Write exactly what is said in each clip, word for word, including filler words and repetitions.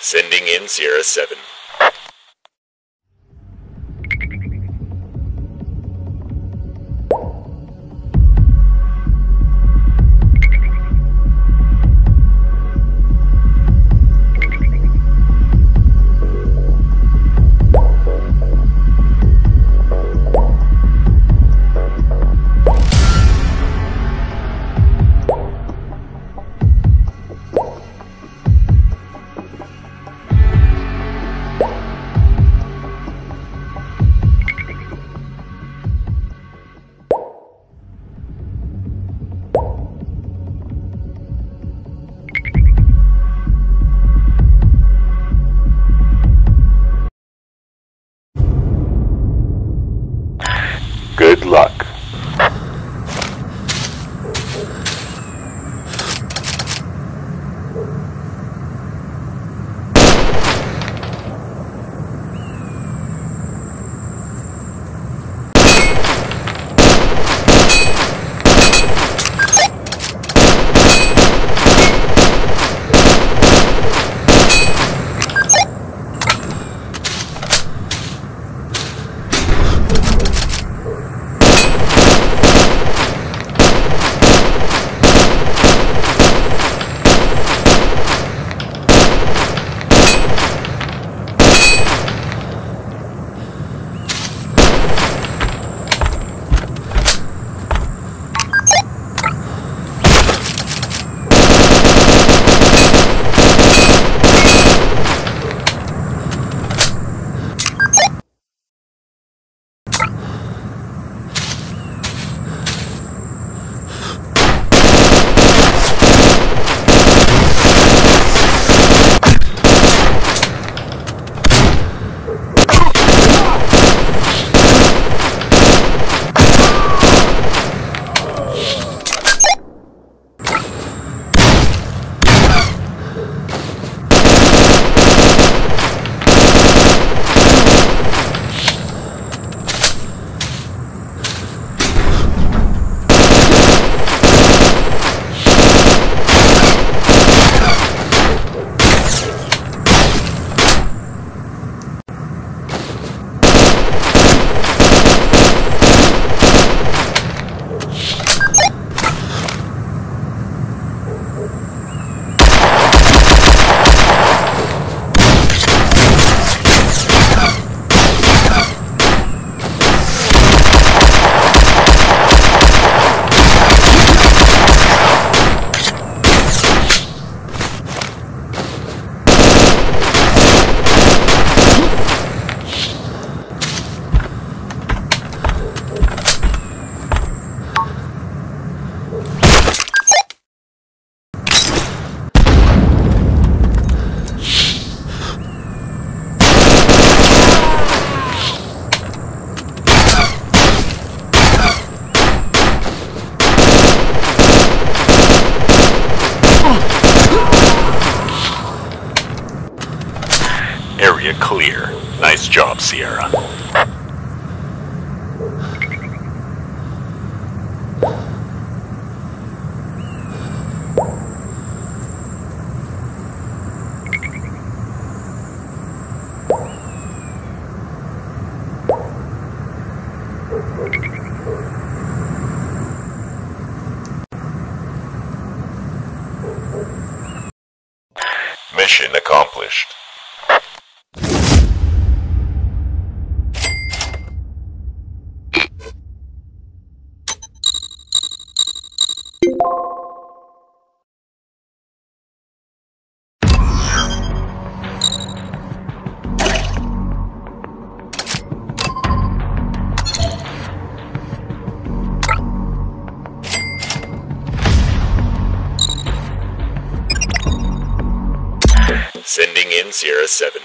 sending in Sierra seven. Good luck. Area clear. Nice job, Sierra. Mission accomplished. Sending in Sierra seven.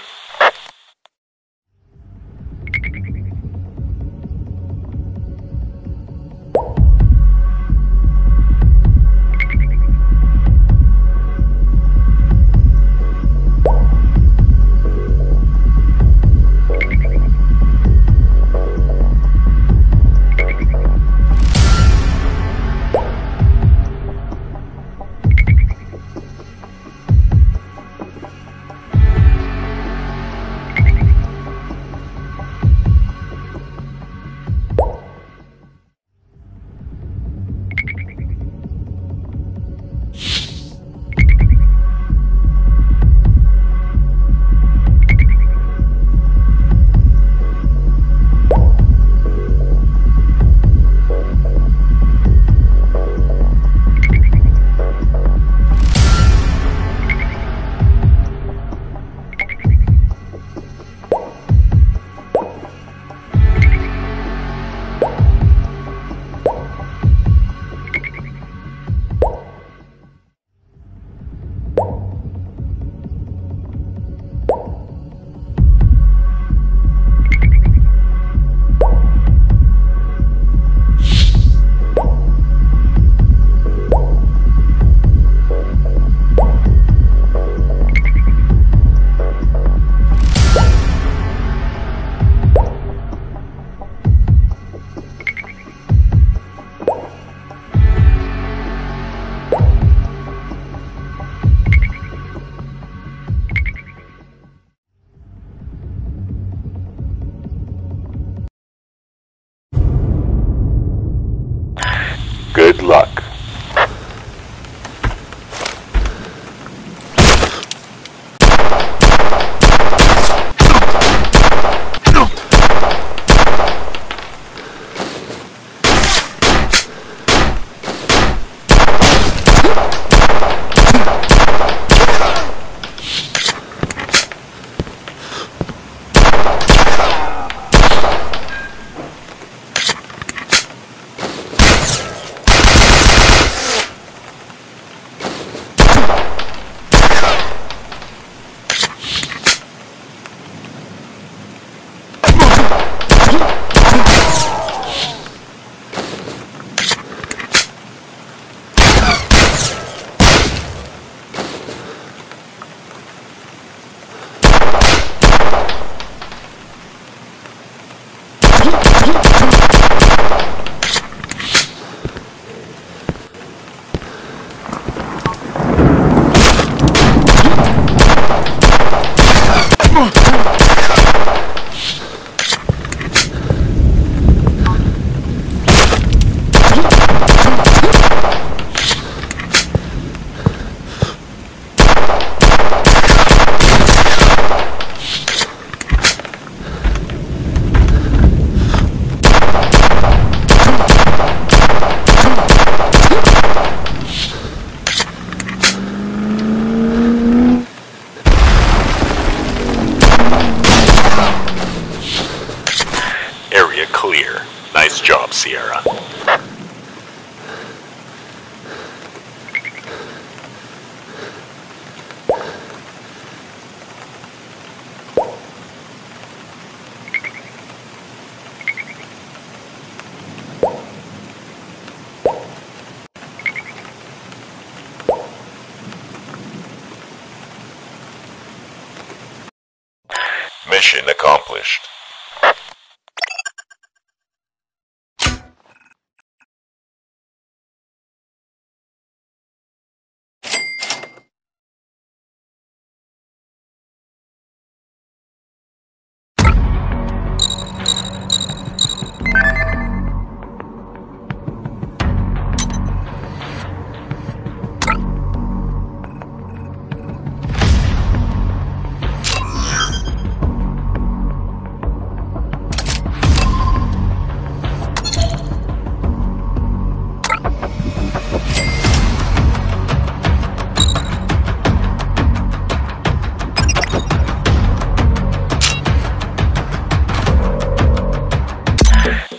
Mission accomplished.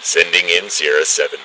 Sending in Sierra seven.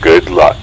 Good luck.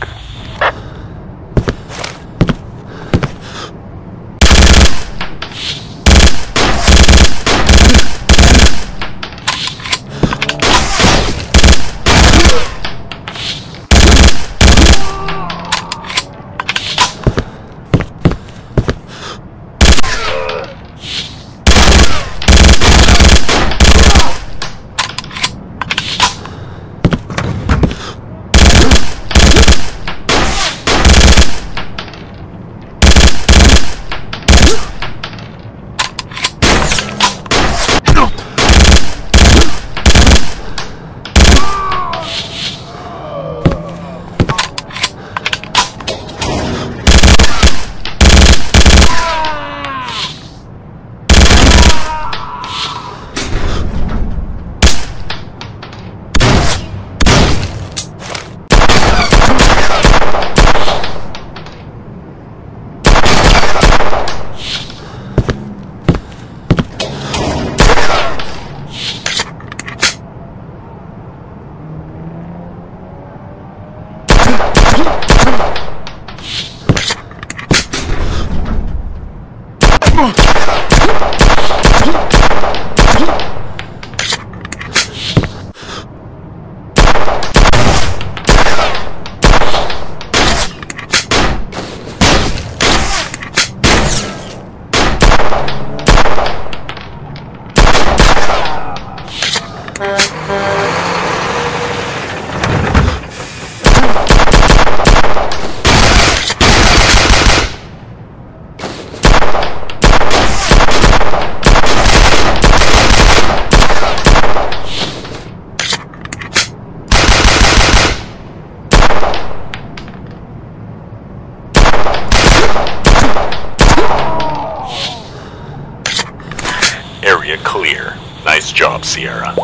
Area clear. Nice job, Sierra.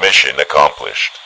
Mission accomplished.